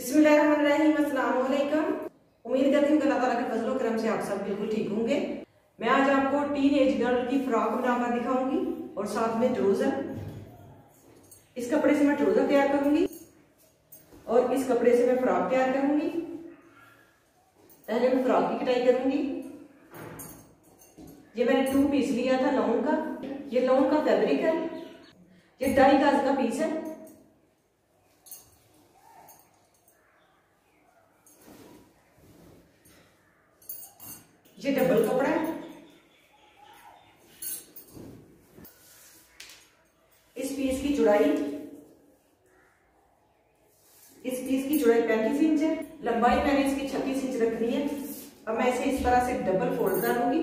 बिस्मिल्लाहिर्रहमानिर्रहीम, अस्सलाम वालेकुम। उम्मीद करती हूँ अल्लाह ताला के फजल और करम से आप सब बिल्कुल ठीक होंगे। मैं आज आपको टीनएज गर्ल की फ्रॉक बनाकर दिखाऊंगी और साथ में ट्रोजर। इस कपड़े से मैं ट्रोजर तैयार करूंगी और इस कपड़े से मैं फ्रॉक तैयार करूंगी। पहले मैं फ्रॉक की कटाई करूंगी। ये मैंने 2 पीस लिया था लॉन का। ये लॉन का फैब्रिक है। ये 2.5 गज का पीस है। ये डबल कपड़ा है। इस पीस की चौड़ाई 35 इंच है। लंबाई मैंने इसकी 36 इंच रखनी है। अब मैं इसे इस तरह से डबल फोल्ड कर लूंगी।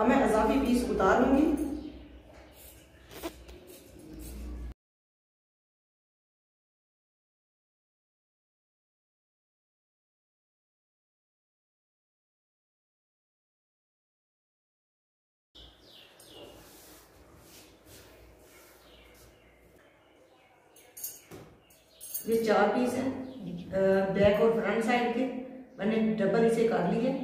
अब मैं अजाफी पीस उतार लूंगी। ये 4 पीस है बैक और फ्रंट साइड के। मैंने डबल इसे कर ली है।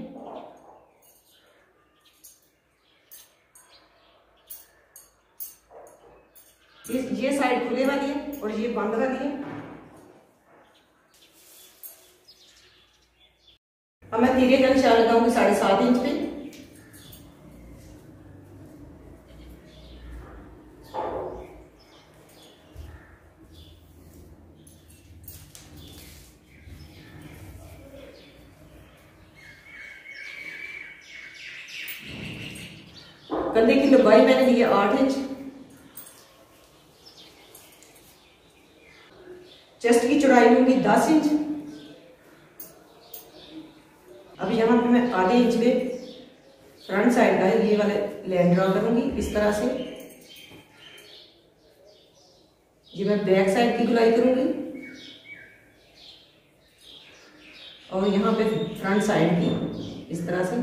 ये साइड खुले वाली है और ये बंद वाली है। अब मैं तीरे का निशान लगाऊंगी 7.5 इंच पे। कंधे की लंबाई मैंने ली है 8 इंच। चेस्ट की चौड़ाई लूंगी 10 इंच। अब यहाँ पे मैं आधे इंच पे फ्रंट साइड का ये वाला लाइन ड्रॉ करूंगी इस तरह से। ये मैं बैक साइड की गुलाई करूंगी और यहाँ पे फ्रंट साइड की इस तरह से।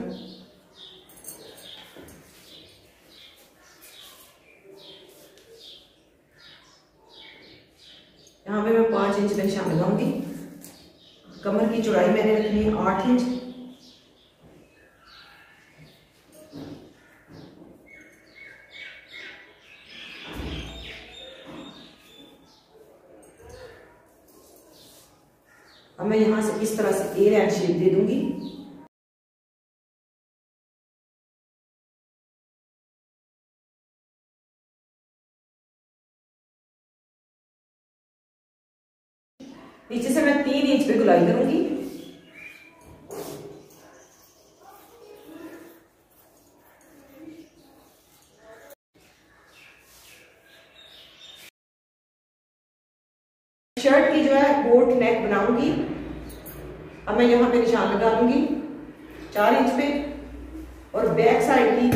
यहाँ पे मैं 5 इंच का निशान लगाऊंगी। कमर की चौड़ाई मैंने रखनी है 8 इंच। अब मैं यहाँ से इस तरह से ए रैन शेप दे दूंगी। नीचे से मैं 3 इंच पे गुलाई करूंगी। शर्ट की जो है बोट नेक बनाऊंगी। अब मैं यहां पे निशान लगा लूंगी 4 इंच पे और बैक साइड की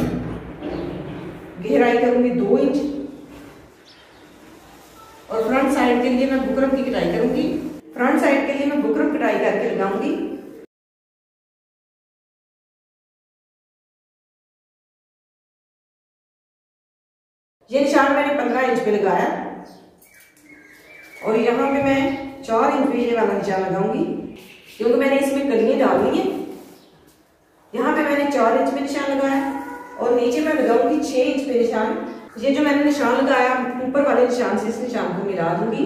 गहराई करूंगी 2 इंच और फ्रंट साइड के लिए मैं बुकरम की कटाई करूंगी। फ्रंट साइड के लिए मैं बुकरम कटाई करके लगाऊंगी। ये निशान मैंने 15 इंच पे लगाया और यहाँ पे मैं 4 इंच पे ये वाला निशान लगाऊंगी क्योंकि मैंने इसमें कलियां डालनी है। यहाँ पे मैंने 4 इंच पे निशान लगाया और नीचे मैं लगाऊंगी 6 इंच पे निशान। ये जो मैंने निशान लगाया ऊपर वाले निशान से इस निशान को मिला दूंगी।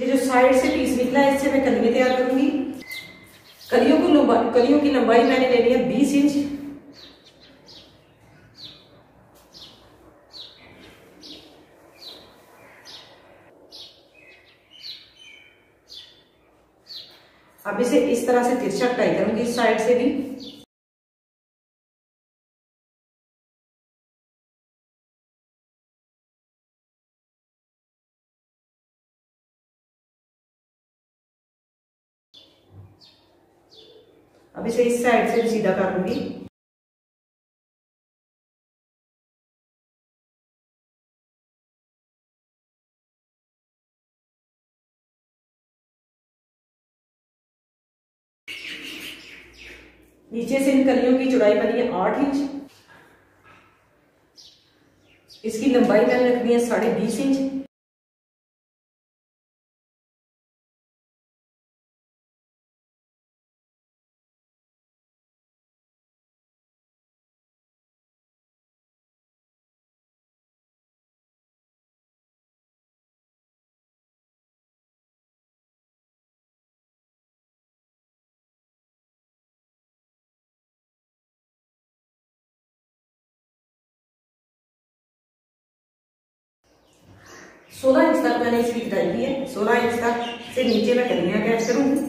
ये जो साइड से पीस निकला है इससे मैं कलियाँ तैयार करूंगी। कलियों की लंबाई मैंने ले ली है 20 इंच। अब इसे इस तरह से तिरछा कटाई करूंगी इस साइड से भी। अब इसे इस साइड से भी सीधा कर लूंगी। नीचे से इन कलियों की चौड़ाई बनी है 8 इंच। इसकी लंबाई मैंने रखनी है 20.5 इंच। सोलह इंच तक मैंने इसकी कटाई की है। 16 इंच तक से नीचे मैं कलियां कैच करूंगी।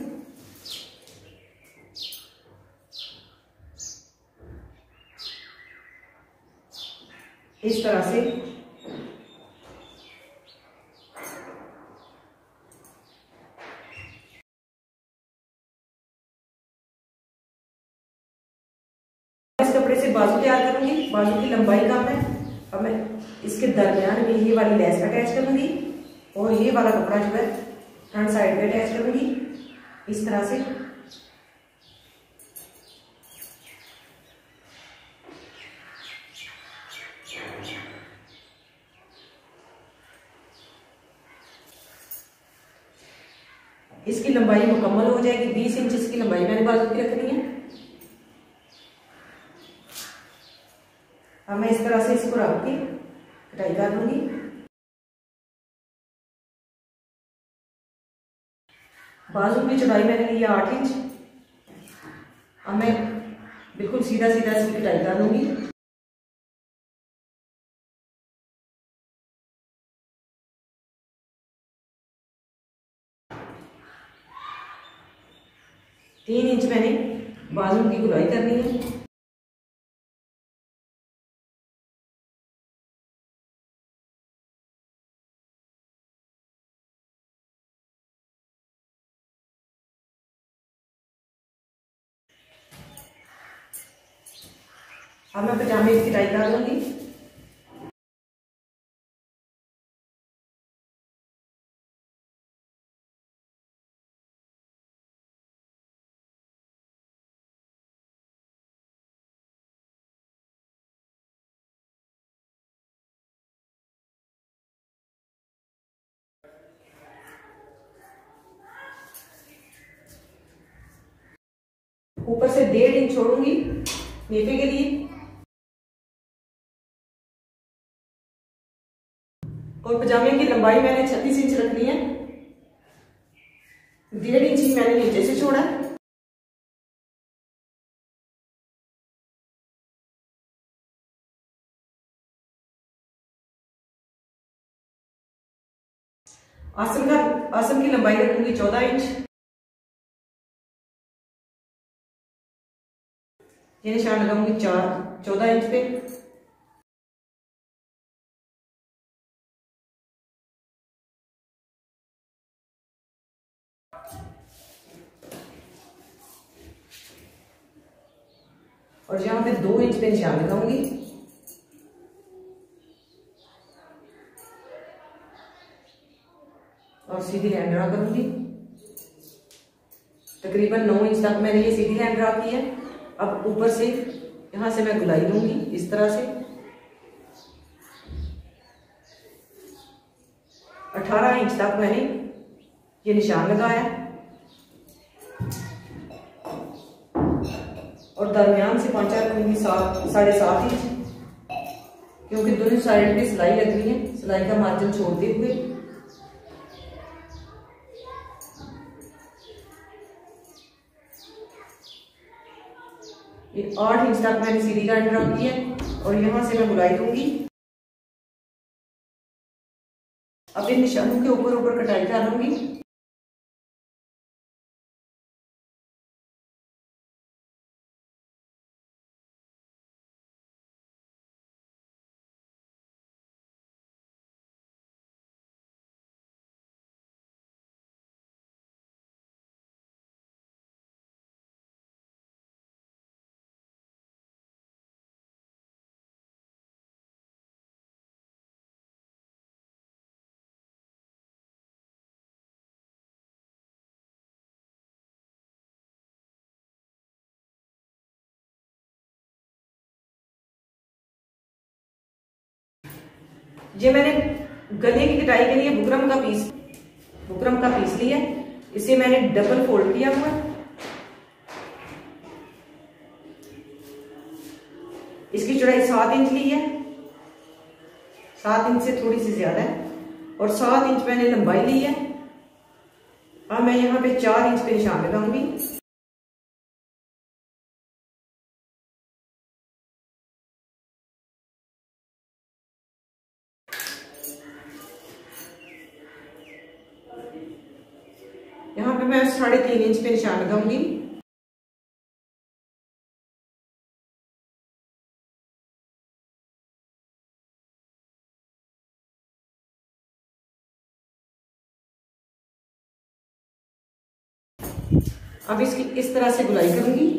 इस तरह से इस कपड़े से बाजू तैयार करूंगी। बाजू की लंबाई का है। अब मैं इसके दरमियान में ये वाली लेस अटैच करूंगी और ये वाला कपड़ा जो है फ्रंट साइड पे अटैच करूंगी इस तरह से। इसकी लंबाई मुकम्मल हो जाएगी। 20 इंच इसकी लंबाई मैंने बाजू की रखनी है। अब मैं इस तरह से इसको रख के कटाई कर लूंगी। बाजू की चौड़ाई मैंने ली है 8 इंच। अब मैं बिल्कुल सीधा सीधा इसकी कटाई कर लूंगी। तीन इंच मैंने बाजू की गुलाई करनी है। अब मैं पजामे की कटाई कर लूंगी। ऊपर से 1.5 इंच छोड़ूंगी नेफे के लिए और पजामे की लंबाई मैंने 36 इंच रखनी है। 1.5 इंच मैंने नीचे से छोड़ा। आसन की लंबाई रखूंगी 14 इंच। ये निशान लगाऊंगी 14 इंच पे। और यहाँ पे 2 इंच पे निशान लगाऊंगी। और सीधी हैंड ड्रा करूंगी। तकरीबन 9 इंच तक मैंने ये सीधी हैंड ड्रा की है। अब ऊपर से यहां से मैं गुलाई दूंगी इस तरह से। 18 इंच तक मैंने ये निशान लगाया और दरमियान से पांचा रखूंगी 7.5 इंच, क्योंकि दोनों साइड पे सिलाई लगनी है। सिलाई का मार्जिन छोड़ते हुए 8 इंच तक मैंने सीधी लाइन बनाई है और यहाँ से मैं बुलाई दूंगी। अब इन निशानों के ऊपर ऊपर कटाई डालूंगी। ये मैंने गले की कटाई के लिए बुकरम का पीस लिया, इसे मैंने डबल फोल्ड किया हुआ। इसकी चौड़ाई 7 इंच ली है, 7 इंच से थोड़ी सी ज्यादा है, और 7 इंच मैंने लंबाई ली है। अब मैं यहाँ पे 4 इंच पे निशान लगाऊंगी। यहाँ पे मैं 3.5 इंच पे निशान लगाऊंगी। अब इसकी इस तरह से गुलाई करूंगी।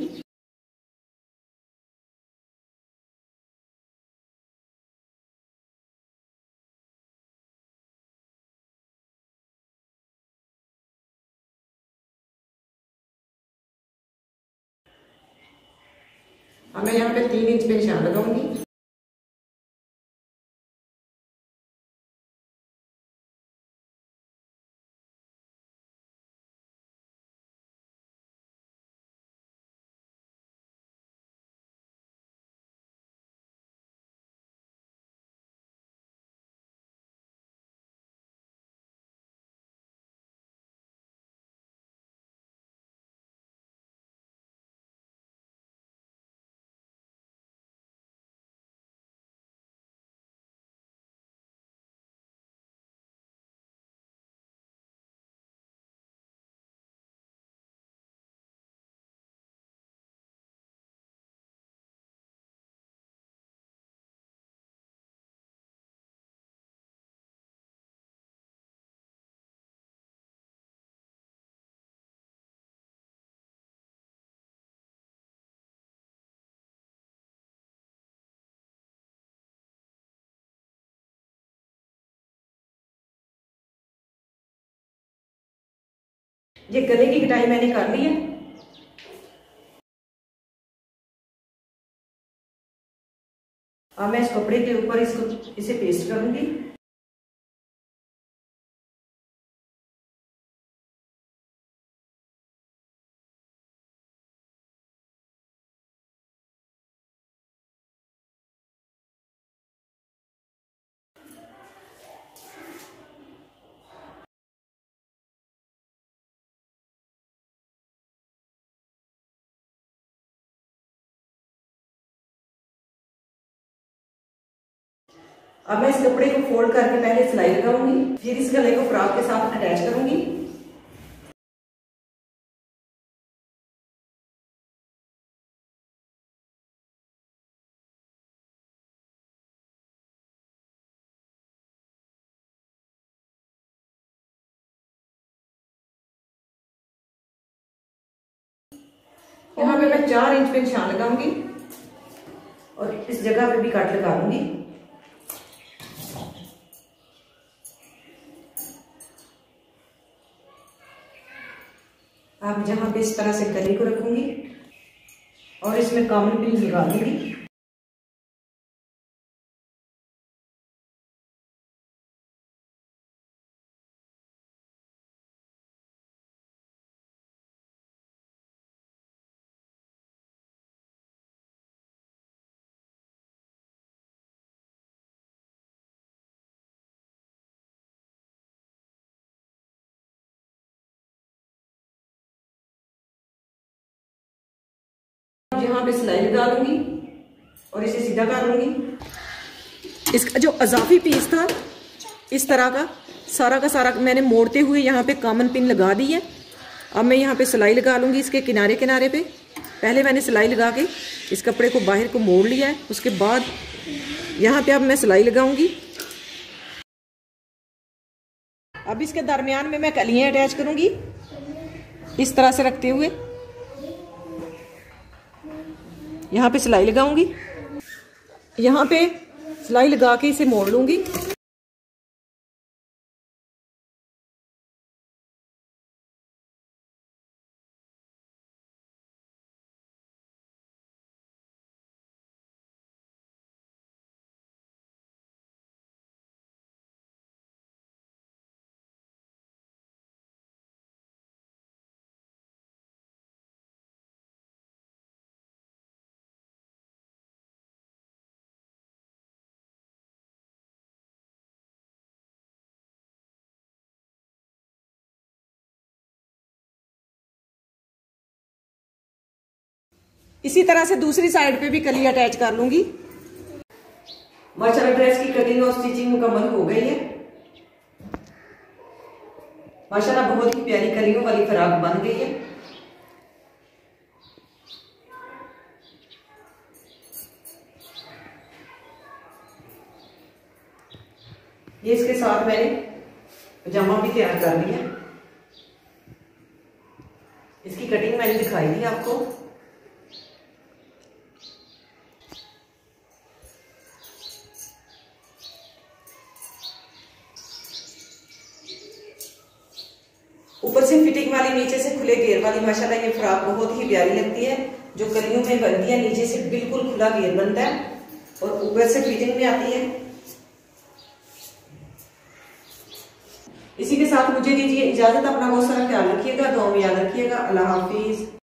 अब मैं यहाँ पे 3 इंच पे निशान लगाऊंगी। ये गले की कटाई मैंने कर ली है। अब मैं इस कपड़े के ऊपर इसे पेस्ट करूंगी। अब मैं इस कपड़े को फोल्ड करके पहले सिलाई लगाऊंगी, फिर इस गले को फ्रॉक के साथ अटैच करूंगी। यहाँ पे मैं 4 इंच पे निशान लगाऊंगी और इस जगह पे भी कट लगा दूंगी। आप जहाँ पे इस तरह से गले को रखूंगी और इसमें कॉमन पिन लगा दूंगी। यहाँ पे सिलाई लगा लूँगी और इसे सीधा कर लूँगी। इसका जो अजाफी पीस था इस तरह का सारा मैंने मोड़ते हुए यहाँ पे कॉमन पिन लगा दी है। अब मैं यहाँ पे सिलाई लगा लूँगी इसके किनारे किनारे पे। पहले मैंने सिलाई लगा के इस कपड़े को बाहर को मोड़ लिया है, उसके बाद यहाँ पे अब मैं सिलाई लगाऊँगी। अब इसके दरमियान में मैं कलियाँ अटैच करूँगी इस तरह से रखते हुए, यहाँ पे सिलाई लगाऊंगी। यहाँ पे सिलाई लगा के इसे मोड़ लूंगी। इसी तरह से दूसरी साइड पे भी कली अटैच कर लूंगी। माशाल्लाह ड्रेस की कटिंग और स्टिचिंग मुकम्मल हो गई है। माशाल्लाह बहुत ही प्यारी कलियों वाली फ्रॉक बन गई है। ये इसके साथ मैंने पजामा भी तैयार कर दिया। इसकी कटिंग मैंने दिखाई दी आपको। ऊपर से फिटिंग वाली, नीचे से खुले घेर वाली। माशाल्लाह ये फ्रॉक बहुत ही प्यारी लगती है। जो कलियों में बनती है, नीचे से बिल्कुल खुला घेर बनता है और ऊपर से फिटिंग में आती है। इसी के साथ मुझे दीजिए इजाजत। अपना बहुत सारा ख्याल रखिएगा, दुआ में याद रखिएगा। अल्लाह हाफिज।